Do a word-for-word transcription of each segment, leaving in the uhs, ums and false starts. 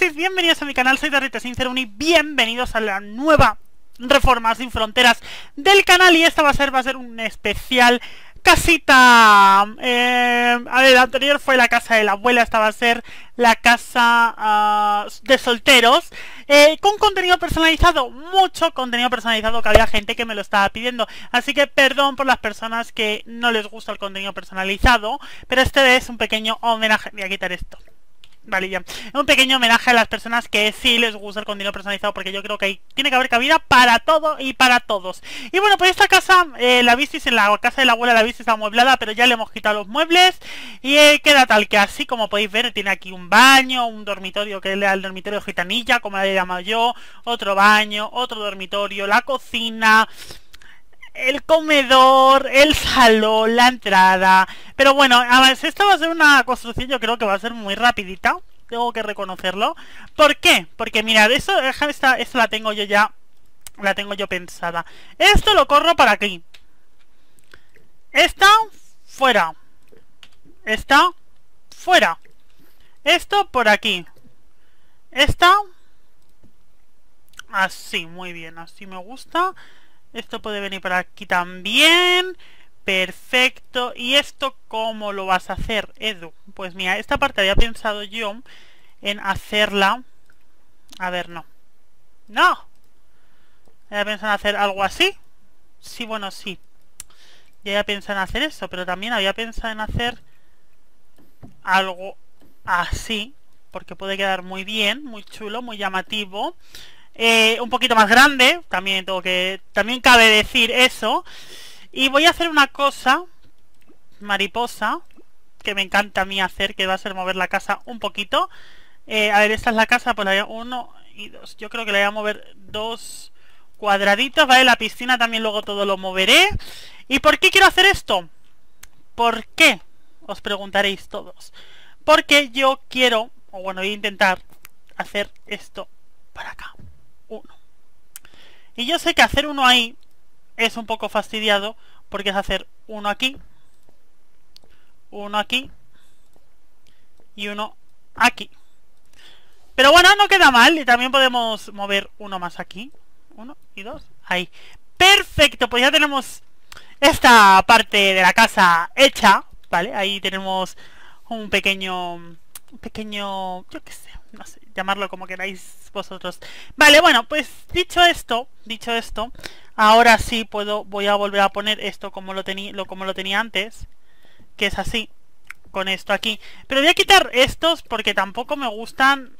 estáis? Bienvenidos a mi canal, soy Eduardito Sims y bienvenidos a la nueva Reformas Sin Fronteras del canal. Y esta va a ser, va a ser un especial casita. eh, A ver, la anterior fue la casa de la abuela, esta va a ser la casa uh, de solteros, eh, con contenido personalizado, mucho contenido personalizado, que había gente que me lo estaba pidiendo. Así que perdón por las personas que no les gusta el contenido personalizado, pero este es un pequeño homenaje. Voy a quitar esto. Vale, ya. Un pequeño homenaje a las personas que sí les gusta el contenido personalizado, porque yo creo que hay, tiene que haber cabida para todo y para todos. Y bueno, pues esta casa, eh, la visteis, en la casa de la abuela la visteis amueblada, pero ya le hemos quitado los muebles y eh, queda tal que así, como podéis ver. Tiene aquí un baño, un dormitorio, que es el dormitorio Gitanilla, como la he llamado yo, otro baño, otro dormitorio, la cocina, el comedor, el salón, la entrada. Pero bueno, a ver, esta va a ser una construcción, yo creo que va a ser muy rapidita, tengo que reconocerlo. ¿Por qué? Porque mirad, eso, esta, esta la tengo yo ya, la tengo yo pensada. Esto lo corro para aquí. Esta, fuera. Esta, fuera. Esto por aquí. Esta, así, muy bien, así me gusta. Esto puede venir por aquí también. Perfecto. ¿Y esto cómo lo vas a hacer, Edu? Pues mira, esta parte había pensado yo en hacerla. A ver, no. ¡No! Había pensado en hacer algo así. Sí, bueno, sí. Ya había pensado en hacer eso, pero también había pensado en hacer algo así, porque puede quedar muy bien, muy chulo, muy llamativo. Eh, un poquito más grande, también tengo que, también cabe decir eso. Y voy a hacer una cosa mariposa que me encanta a mí hacer, que va a ser mover la casa un poquito. eh, A ver, esta es la casa, pues la voy a uno y dos. Yo creo que la voy a mover dos cuadraditos, ¿vale? La piscina también luego todo lo moveré. ¿Y por qué quiero hacer esto? ¿Por qué? Os preguntaréis todos. Porque yo quiero, o bueno, voy a intentar hacer esto para acá. Uno. Y yo sé que hacer uno ahí es un poco fastidiado, porque es hacer uno aquí, uno aquí y uno aquí. Pero bueno, no queda mal. Y también podemos mover uno más aquí. Uno y dos. Ahí. Perfecto, pues ya tenemos esta parte de la casa hecha, ¿vale? Ahí tenemos un pequeño, un pequeño, yo qué sé, no sé, llamarlo como queráis vosotros. Vale, bueno, pues dicho esto, dicho esto, ahora sí puedo, voy a volver a poner esto como lo tenía, lo como lo tenía antes, que es así, con esto aquí. Pero voy a quitar estos porque tampoco me gustan,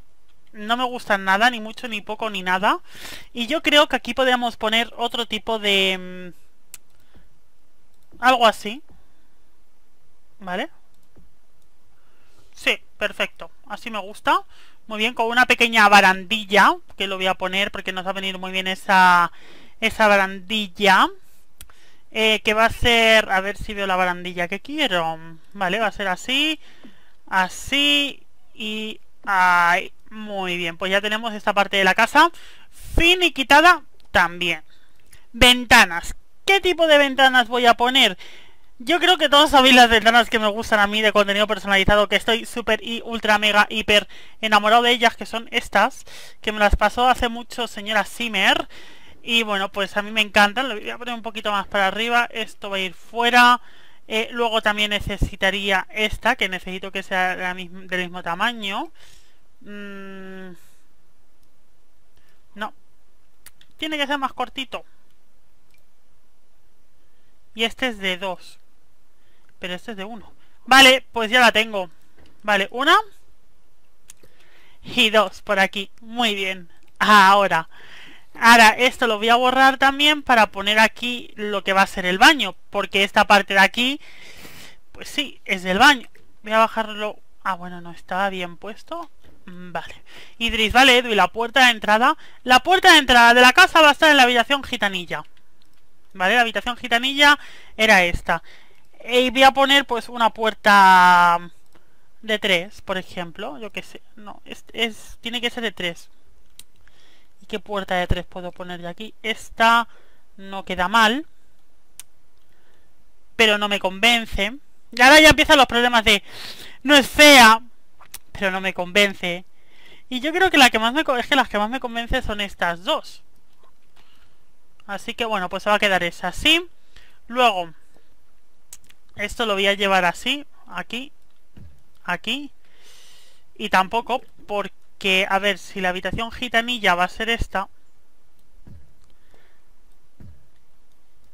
no me gustan nada, ni mucho, ni poco, ni nada. Y yo creo que aquí podríamos poner otro tipo de mmm, algo así, ¿vale? Sí, perfecto, así me gusta. Muy bien, con una pequeña barandilla, que lo voy a poner porque nos va a venir muy bien esa, esa barandilla, eh, que va a ser, a ver si veo la barandilla que quiero. Vale, va a ser así, así y ahí. Muy bien, pues ya tenemos esta parte de la casa finiquitada también. Ventanas. ¿Qué tipo de ventanas voy a poner? Yo creo que todos sabéis las ventanas que me gustan a mí de contenido personalizado, que estoy súper y ultra mega hiper enamorado de ellas, que son estas, que me las pasó hace mucho señora Simmer. Y bueno, pues a mí me encantan. Lo voy a poner un poquito más para arriba. Esto va a ir fuera. eh, Luego también necesitaría esta, que necesito que sea la misma, del mismo tamaño. mm, No, tiene que ser más cortito. Y este es de dos, pero este es de uno. Vale, pues ya la tengo. Vale, una y dos por aquí. Muy bien. Ahora, ahora esto lo voy a borrar también para poner aquí lo que va a ser el baño, porque esta parte de aquí, pues sí, es del baño. Voy a bajarlo. Ah, bueno, no estaba bien puesto. Vale. Idris, vale, Edu, y la puerta de entrada. La puerta de entrada de la casa va a estar en la habitación gitanilla. Vale, la habitación gitanilla era esta. Y voy a poner pues una puerta de tres, por ejemplo. Yo qué sé. No, es, es, tiene que ser de tres. ¿Y qué puerta de tres puedo poner de aquí? Esta no queda mal, pero no me convence. Y ahora ya empiezan los problemas de... No es fea, pero no me convence. Y yo creo que la que más me es que las que más me convence son estas dos. Así que bueno, pues se va a quedar esa así. Luego, esto lo voy a llevar así, aquí, aquí. Y tampoco, porque, a ver, si la habitación gitanilla va a ser esta,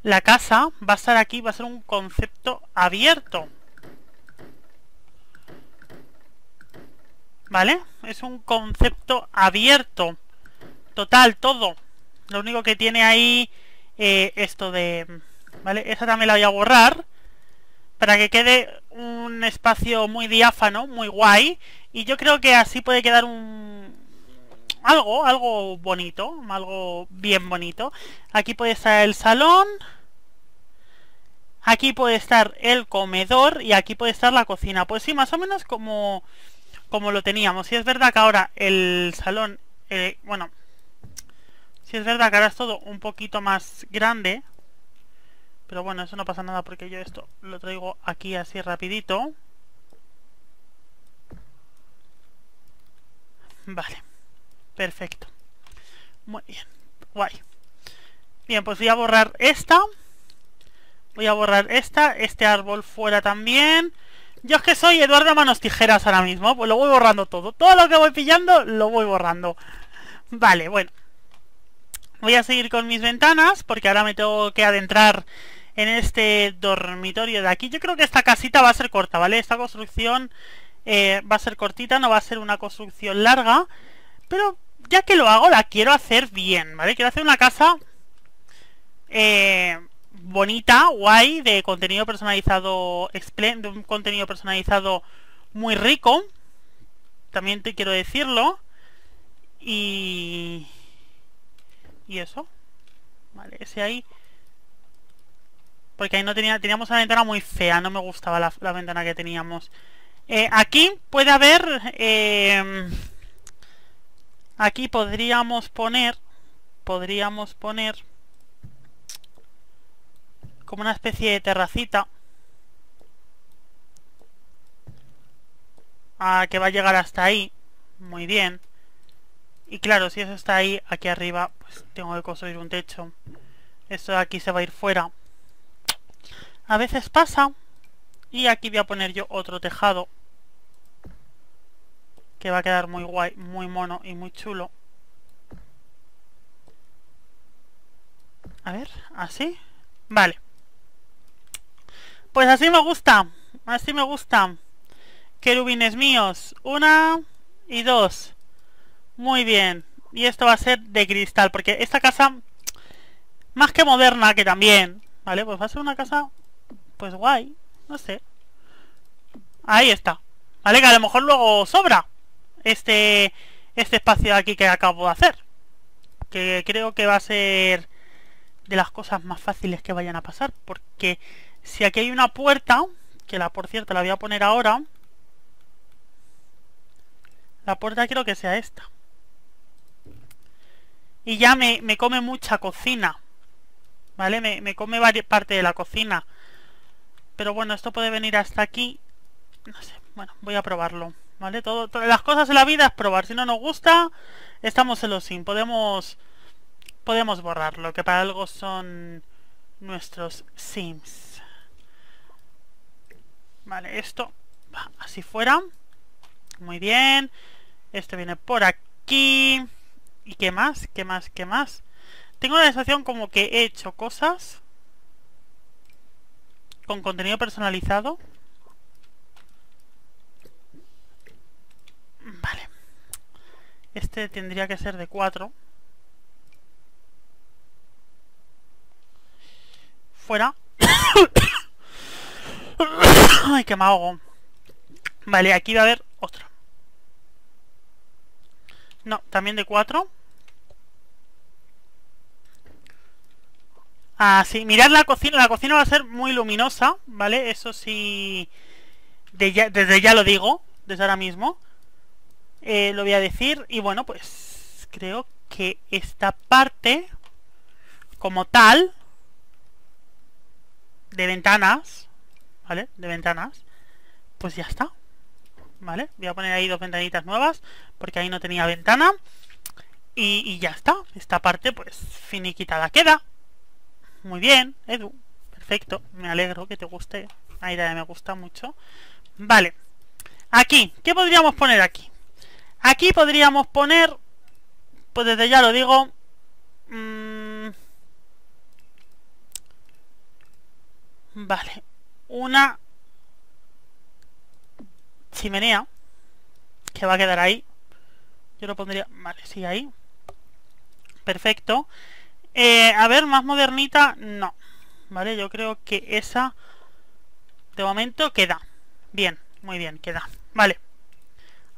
la casa va a estar aquí, va a ser un concepto abierto. ¿Vale? Es un concepto abierto. Total, todo. Lo único que tiene ahí eh, esto de... ¿Vale? Esa también la voy a borrar para que quede un espacio muy diáfano, muy guay. Y yo creo que así puede quedar un... Algo, algo bonito, algo bien bonito. Aquí puede estar el salón, aquí puede estar el comedor y aquí puede estar la cocina. Pues sí, más o menos como... como lo teníamos. Si es verdad que ahora el salón, eh, bueno, si es verdad que ahora es todo un poquito más grande, pero bueno, eso no pasa nada porque yo esto lo traigo aquí así rapidito. Vale, perfecto, muy bien, guay. Bien, pues voy a borrar esta, voy a borrar esta, este árbol fuera también. Yo es que soy Eduardo Manos Tijeras ahora mismo, pues lo voy borrando todo. Todo lo que voy pillando, lo voy borrando. Vale, bueno. Voy a seguir con mis ventanas, porque ahora me tengo que adentrar en este dormitorio de aquí. Yo creo que esta casita va a ser corta, ¿vale? Esta construcción eh, va a ser cortita, no va a ser una construcción larga. Pero ya que lo hago, la quiero hacer bien, ¿vale? Quiero hacer una casa... Eh... bonita, guay, de contenido personalizado, de un contenido personalizado muy rico, también te quiero decirlo. Y... y eso. Vale, ese ahí. Porque ahí no tenía, teníamos una ventana muy fea, no me gustaba la, la ventana que teníamos. Eh, aquí puede haber... Eh, aquí podríamos poner... Podríamos poner... como una especie de terracita ah, que va a llegar hasta ahí. Muy bien. Y claro, si eso está ahí, aquí arriba, pues tengo que construir un techo. Esto de aquí se va a ir fuera. A veces pasa. Y aquí voy a poner yo otro tejado, que va a quedar muy guay, muy mono y muy chulo. A ver, así. Vale. Pues así me gusta, así me gusta. Querubines míos, una y dos. Muy bien. Y esto va a ser de cristal, porque esta casa, más que moderna, que también, ¿vale? Pues va a ser una casa, pues guay, no sé. Ahí está. Vale, que a lo mejor luego sobra este, este espacio de aquí que acabo de hacer, que creo que va a ser de las cosas más fáciles que vayan a pasar. Porque si aquí hay una puerta, que la, por cierto, la voy a poner ahora. La puerta creo que sea esta. Y ya me, me come mucha cocina, ¿vale? Me, me come parte de la cocina. Pero bueno, esto puede venir hasta aquí. No sé, bueno, voy a probarlo, ¿vale? Todo, todas las cosas en la vida es probar. Si no nos gusta, estamos en los sin. Podemos, podemos borrarlo, que para algo son nuestros Sims. Vale, esto va así fuera. Muy bien. Esto viene por aquí. ¿Y qué más? ¿Qué más? ¿Qué más? Tengo la sensación como que he hecho cosas con contenido personalizado. Vale. Este tendría que ser de cuatro. Fuera. Ay, que me ahogo. Vale, aquí va a haber otra. No, también de cuatro. Ah, sí, mirad la cocina. La cocina va a ser muy luminosa, ¿vale? Eso sí, de ya, desde ya lo digo, desde ahora mismo eh, lo voy a decir. Y bueno, pues creo que esta parte como tal de ventanas, ¿vale? De ventanas, pues ya está. ¿vale? Voy a poner ahí dos ventanitas nuevas, porque ahí no tenía ventana. Y, y ya está. Esta parte, pues, finiquitada queda. Muy bien, Edu. Perfecto. Me alegro que te guste. Ahí me gusta mucho. Vale. Aquí. ¿Qué podríamos poner aquí? Aquí podríamos poner... Pues desde ya lo digo... Mmm, vale. Una... chimenea que va a quedar ahí. Yo lo pondría, vale, sí, ahí. Perfecto. eh, A ver, más modernita, no. Vale, yo creo que esa de momento queda bien, muy bien, queda. Vale,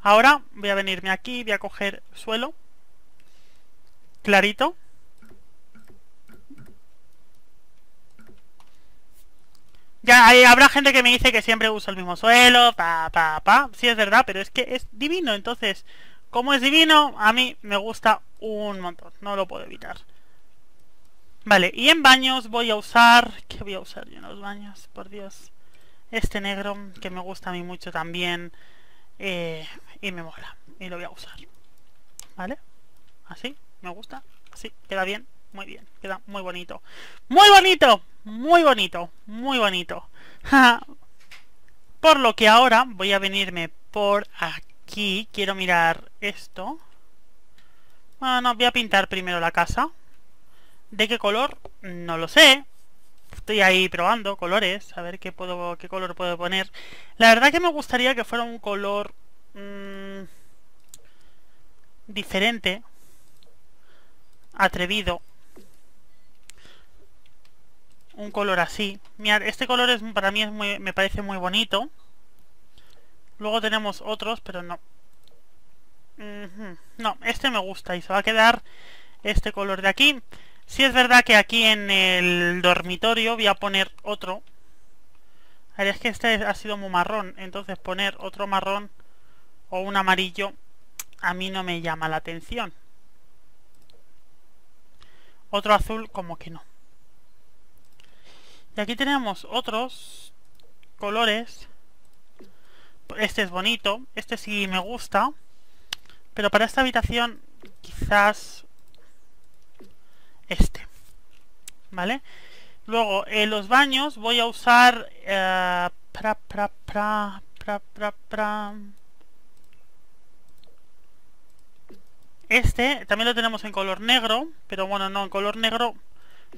ahora voy a venirme aquí, voy a coger suelo clarito. Ya hay, habrá gente que me dice que siempre uso el mismo suelo, pa, pa, pa. Sí, es verdad, pero es que es divino. Entonces, como es divino, a mí me gusta un montón. No lo puedo evitar. Vale, y en baños voy a usar... ¿Qué voy a usar yo en los baños? Por Dios. Este negro, que me gusta a mí mucho también. Eh, y me mola. Y lo voy a usar. ¿Vale? Así, me gusta. Así, queda bien. Muy bien, queda muy bonito. ¡Muy bonito! Muy bonito, muy bonito. Por lo que ahora voy a venirme por aquí. Quiero mirar esto. Bueno, no, voy a pintar primero la casa. ¿De qué color? No lo sé. Estoy ahí probando colores. A ver qué puedo, qué color puedo poner. La verdad que me gustaría que fuera un color mmm, diferente. Atrevido. Un color así. Mirad, este color es, para mí es muy, me parece muy bonito. Luego tenemos otros, pero no. Uh-huh. No, este me gusta y se va a quedar este color de aquí. Sí es verdad que aquí en el dormitorio voy a poner otro. A ver, es que este ha sido muy marrón. Entonces poner otro marrón o un amarillo a mí no me llama la atención. Otro azul como que no. Y aquí tenemos otros colores. Este es bonito. Este sí me gusta. Pero para esta habitación quizás este. ¿Vale? Luego en eh, los baños voy a usar... Eh, pra, pra, pra, pra, pra, pra. Este también lo tenemos en color negro. Pero bueno, no, en color negro...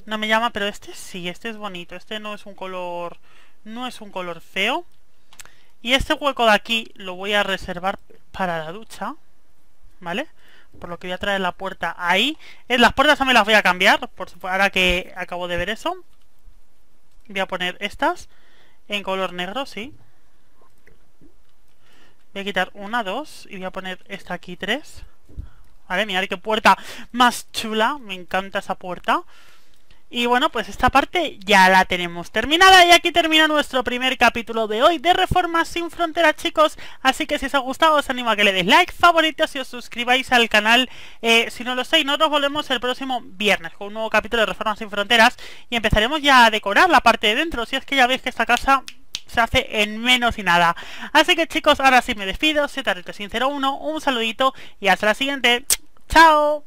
no me llama, pero este sí, este es bonito. Este no es un color, no es un color feo. Y este hueco de aquí lo voy a reservar para la ducha, ¿vale? Por lo que voy a traer la puerta ahí. Las puertas también las voy a cambiar, por supuesto, ahora que acabo de ver eso. Voy a poner estas en color negro, sí. Voy a quitar una, dos, y voy a poner esta aquí, tres. Vale, mirad qué puerta más chula, me encanta esa puerta. Y bueno, pues esta parte ya la tenemos terminada. Y aquí termina nuestro primer capítulo de hoy de Reformas Sin Fronteras, chicos. Así que si os ha gustado, os animo a que le deis like, favoritos y os suscribáis al canal. eh, Si no lo estáis, nos volvemos el próximo viernes con un nuevo capítulo de Reformas Sin Fronteras. Y empezaremos ya a decorar la parte de dentro. Si es que ya veis que esta casa se hace en menos y nada. Así que chicos, ahora sí me despido. Z R tres cero uno, un saludito y hasta la siguiente. ¡Chao!